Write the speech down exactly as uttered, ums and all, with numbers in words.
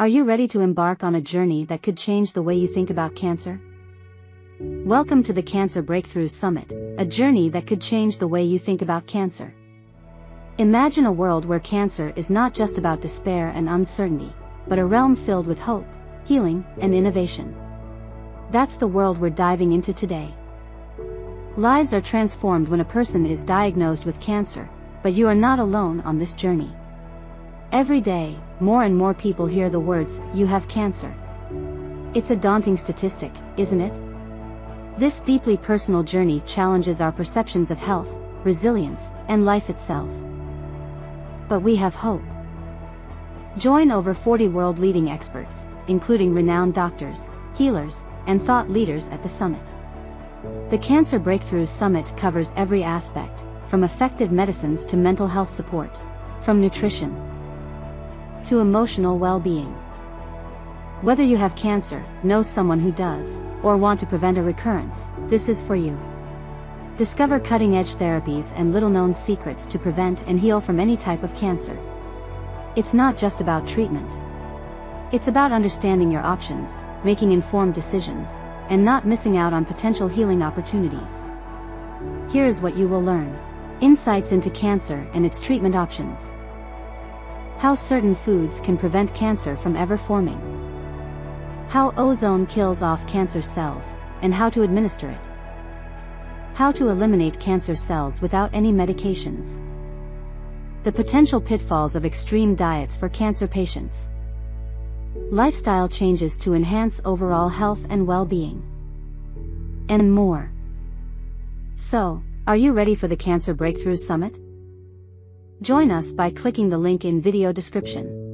Are you ready to embark on a journey that could change the way you think about cancer? Welcome to the Cancer Breakthroughs Summit, a journey that could change the way you think about cancer. Imagine a world where cancer is not just about despair and uncertainty, but a realm filled with hope, healing, and innovation. That's the world we're diving into today. Lives are transformed when a person is diagnosed with cancer, but you are not alone on this journey. Every day, more and more people hear the words, "You have cancer." It's a daunting statistic, isn't it? This deeply personal journey challenges our perceptions of health, resilience, and life itself. But we have hope. Join over forty world-leading experts, including renowned doctors, healers, and thought leaders at the summit. The Cancer Breakthroughs Summit covers every aspect, from effective medicines to mental health support, from nutrition to emotional well-being. Whether you have cancer, know someone who does, or want to prevent a recurrence, this is for you. Discover cutting-edge therapies and little-known secrets to prevent and heal from any type of cancer. It's not just about treatment. It's about understanding your options, making informed decisions, and not missing out on potential healing opportunities. Here is what you will learn. Insights into cancer and its treatment options. How certain foods can prevent cancer from ever forming. How ozone kills off cancer cells, and how to administer it. How to eliminate cancer cells without any medications. The potential pitfalls of extreme diets for cancer patients. Lifestyle changes to enhance overall health and well-being. And more. So, are you ready for the Cancer Breakthroughs Summit? Join us by clicking the link in video description.